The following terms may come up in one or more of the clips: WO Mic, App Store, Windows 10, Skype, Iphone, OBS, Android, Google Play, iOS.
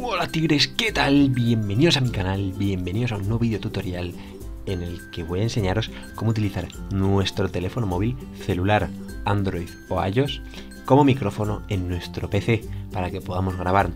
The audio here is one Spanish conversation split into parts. Hola tigres, ¿qué tal? Bienvenidos a mi canal, bienvenidos a un nuevo video tutorial en el que voy a enseñaros cómo utilizar nuestro teléfono móvil, celular, Android o iOS como micrófono en nuestro PC para que podamos grabar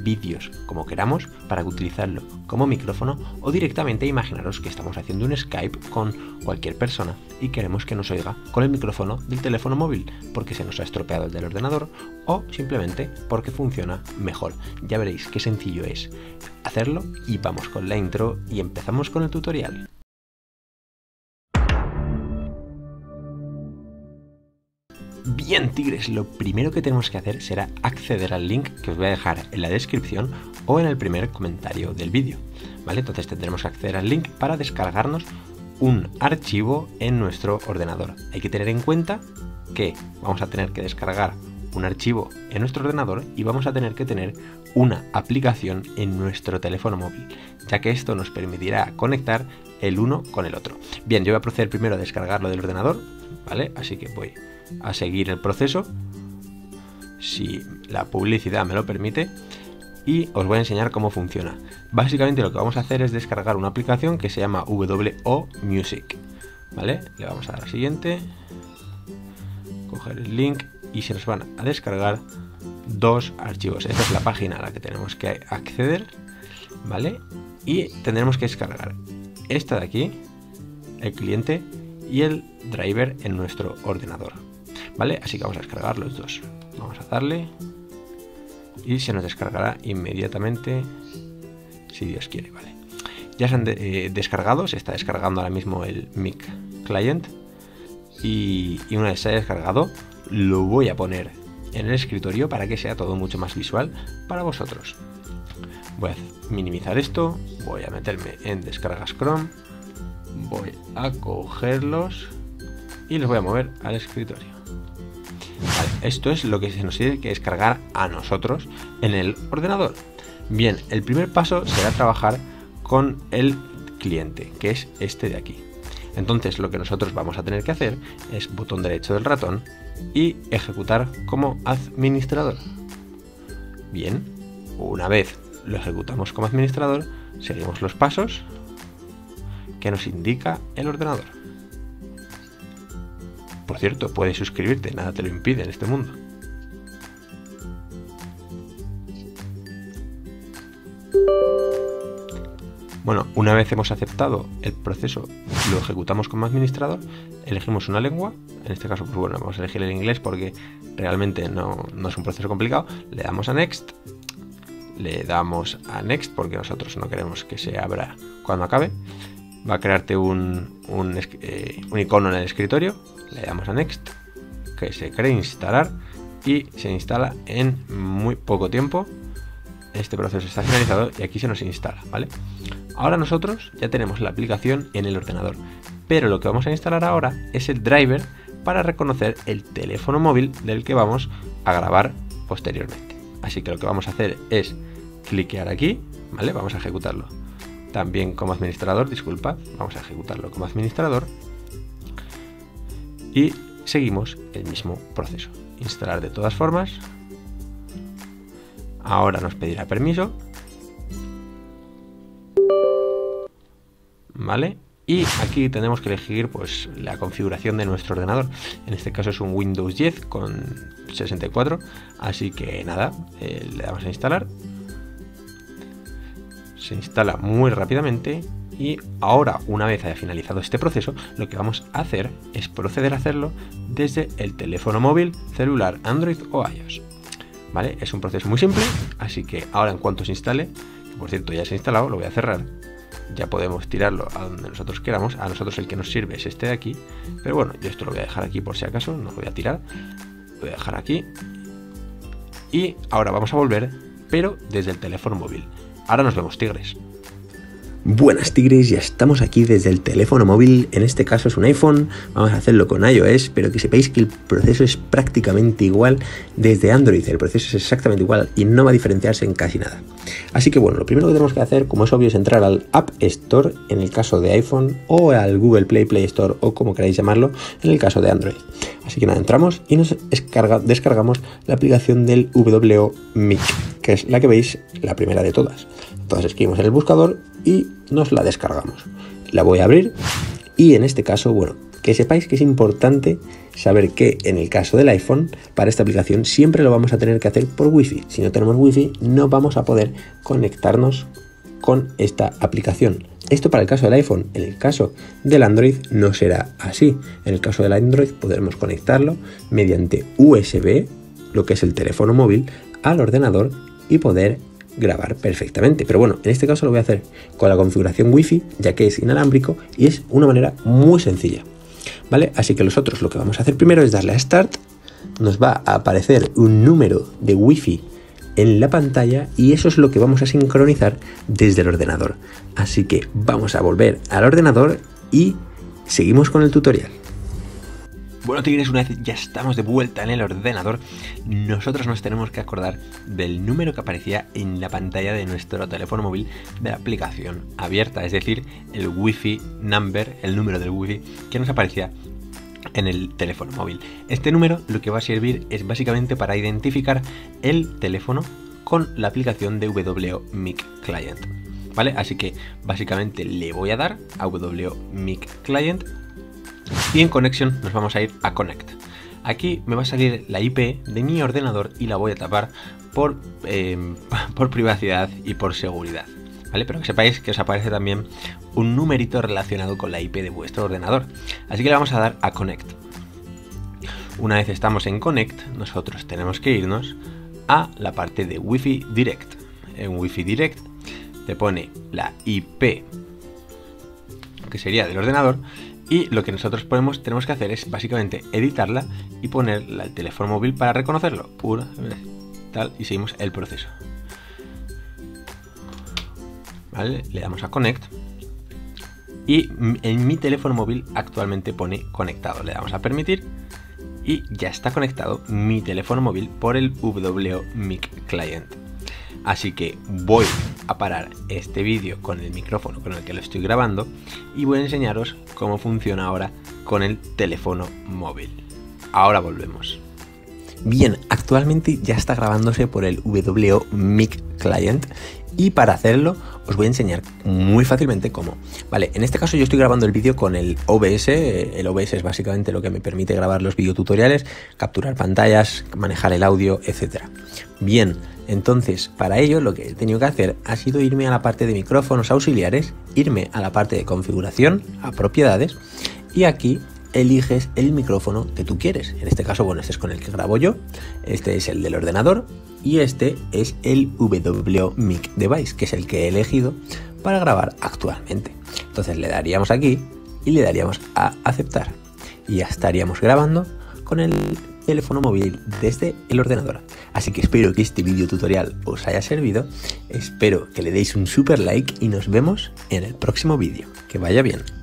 vídeos como queramos, para utilizarlo como micrófono o directamente imaginaros que estamos haciendo un Skype con cualquier persona y queremos que nos oiga con el micrófono del teléfono móvil porque se nos ha estropeado el del ordenador o simplemente porque funciona mejor. Ya veréis qué sencillo es hacerlo y vamos con la intro y empezamos con el tutorial. Bien tigres, lo primero que tenemos que hacer será acceder al link que os voy a dejar en la descripción o en el primer comentario del vídeo, ¿vale? Entonces tendremos que acceder al link para descargarnos un archivo en nuestro ordenador. Hay que tener en cuenta que vamos a tener que descargar un archivo en nuestro ordenador y vamos a tener que tener una aplicación en nuestro teléfono móvil, ya que esto nos permitirá conectar el uno con el otro. Bien, yo voy a proceder primero a descargarlo del ordenador, ¿vale? Así que voy a seguir el proceso si la publicidad me lo permite y os voy a enseñar cómo funciona. Básicamente lo que vamos a hacer es descargar una aplicación que se llama WO Mic, ¿vale? Le vamos a dar al siguiente, coger el link y se nos van a descargar dos archivos. Esta es la página a la que tenemos que acceder, ¿vale? Y tendremos que descargar esta de aquí, el cliente y el driver en nuestro ordenador, ¿vale? Así que vamos a descargar los dos. Vamos a darle y se nos descargará inmediatamente, si Dios quiere, ¿vale? Ya se han descargado, se está descargando ahora mismo el Mic Client y una vez se haya descargado lo voy a poner en el escritorio para que sea todo mucho más visual para vosotros. Voy a minimizar esto, voy a meterme en descargas Chrome, voy a cogerlos y los voy a mover al escritorio. Vale, esto es lo que se nos tiene que descargar a nosotros en el ordenador. Bien, el primer paso será trabajar con el cliente, que es este de aquí. Entonces lo que nosotros vamos a tener que hacer es botón derecho del ratón y ejecutar como administrador. Bien, una vez lo ejecutamos como administrador, seguimos los pasos que nos indica el ordenador. Por cierto, puedes suscribirte, nada te lo impide en este mundo. Bueno, una vez hemos aceptado el proceso, lo ejecutamos como administrador, elegimos una lengua, en este caso pues bueno, vamos a elegir el inglés porque realmente no es un proceso complicado, le damos a Next, porque nosotros no queremos que se abra cuando acabe. Va a crearte un icono en el escritorio, le damos a Next, que se cree instalar y se instala en muy poco tiempo. Este proceso está finalizado y aquí se nos instala, ¿vale? Ahora nosotros ya tenemos la aplicación en el ordenador, pero lo que vamos a instalar ahora es el driver para reconocer el teléfono móvil del que vamos a grabar posteriormente. Así que lo que vamos a hacer es cliquear aquí, ¿vale? Vamos a ejecutarlo también como administrador, disculpad, vamos a ejecutarlo como administrador y seguimos el mismo proceso. Instalar de todas formas. Ahora nos pedirá permiso, ¿vale? Y aquí tenemos que elegir pues la configuración de nuestro ordenador. En este caso es un Windows 10 con 64, así que nada, le damos a instalar. Se instala muy rápidamente y ahora, una vez haya finalizado este proceso, lo que vamos a hacer es proceder a hacerlo desde el teléfono móvil, celular, Android o iOS, ¿vale? Es un proceso muy simple, así que ahora en cuanto se instale, que por cierto ya se ha instalado, lo voy a cerrar, ya podemos tirarlo a donde nosotros queramos. A nosotros el que nos sirve es este de aquí, pero bueno, yo esto lo voy a dejar aquí por si acaso, no lo voy a tirar, lo voy a dejar aquí y ahora vamos a volver, pero desde el teléfono móvil. Ahora nos vemos, tigres. Buenas tigres, ya estamos aquí desde el teléfono móvil, en este caso es un iPhone, vamos a hacerlo con iOS, pero que sepáis que el proceso es prácticamente igual desde Android, el proceso es exactamente igual y no va a diferenciarse en casi nada. Así que bueno, lo primero que tenemos que hacer, como es obvio, es entrar al App Store en el caso de iPhone o al Google Play Store o como queráis llamarlo en el caso de Android. Así que nada, entramos y nos descargamos la aplicación del WO Mic, que es la que veis, la primera de todas. Entonces escribimos en el buscador y nos la descargamos. La voy a abrir y en este caso, bueno, que sepáis que es importante saber que en el caso del iPhone, para esta aplicación siempre lo vamos a tener que hacer por Wi-Fi. Si no tenemos Wi-Fi, no vamos a poder conectarnos con esta aplicación. Esto para el caso del iPhone. En el caso del Android no será así. En el caso del Android podremos conectarlo mediante USB, lo que es el teléfono móvil, al ordenador y poder grabar perfectamente. Pero bueno, en este caso lo voy a hacer con la configuración Wi-Fi, ya que es inalámbrico y es una manera muy sencilla, ¿vale? Así que nosotros lo que vamos a hacer primero es darle a Start. Nos va a aparecer un número de Wi-Fi en la pantalla y eso es lo que vamos a sincronizar desde el ordenador. Así que vamos a volver al ordenador y seguimos con el tutorial. Bueno, tigres, una vez ya estamos de vuelta en el ordenador, nosotros nos tenemos que acordar del número que aparecía en la pantalla de nuestro teléfono móvil de la aplicación abierta, es decir, el Wi-Fi number, el número del Wi-Fi que nos aparecía en el teléfono móvil. Este número lo que va a servir es básicamente para identificar el teléfono con la aplicación de WO Mic Client, ¿vale? Así que básicamente le voy a dar a WO Mic Client y en Connection nos vamos a ir a Connect. Aquí me va a salir la IP de mi ordenador y la voy a tapar por privacidad y por seguridad, ¿vale? Pero que sepáis que os aparece también un numerito relacionado con la IP de vuestro ordenador. Así que le vamos a dar a Connect. Una vez estamos en Connect, nosotros tenemos que irnos a la parte de Wi-Fi Direct. En Wi-Fi Direct te pone la IP que sería del ordenador y lo que nosotros tenemos que hacer es básicamente editarla y ponerla al teléfono móvil para reconocerlo. Tal, y seguimos el proceso. ¿Vale? Le damos a Connect y en mi teléfono móvil actualmente pone conectado. Le damos a permitir y ya está conectado mi teléfono móvil por el WO Mic Client. Así que voy a parar este vídeo con el micrófono con el que lo estoy grabando y voy a enseñaros cómo funciona ahora con el teléfono móvil. Ahora volvemos. Bien, actualmente ya está grabándose por el WO Mic Client. Y para hacerlo os voy a enseñar muy fácilmente cómo. Vale, en este caso yo estoy grabando el vídeo con el OBS. El OBS es básicamente lo que me permite grabar los videotutoriales, capturar pantallas, manejar el audio, etc. Bien, entonces para ello lo que he tenido que hacer ha sido irme a la parte de micrófonos auxiliares, irme a la parte de configuración, a propiedades, y aquí eliges el micrófono que tú quieres. En este caso, bueno, este es con el que grabo yo, este es el del ordenador y este es el WO Mic Device, que es el que he elegido para grabar actualmente. Entonces le daríamos aquí y le daríamos a aceptar y ya estaríamos grabando con el teléfono móvil desde el ordenador. Así que espero que este vídeo tutorial os haya servido, espero que le deis un super like y nos vemos en el próximo vídeo. Que vaya bien.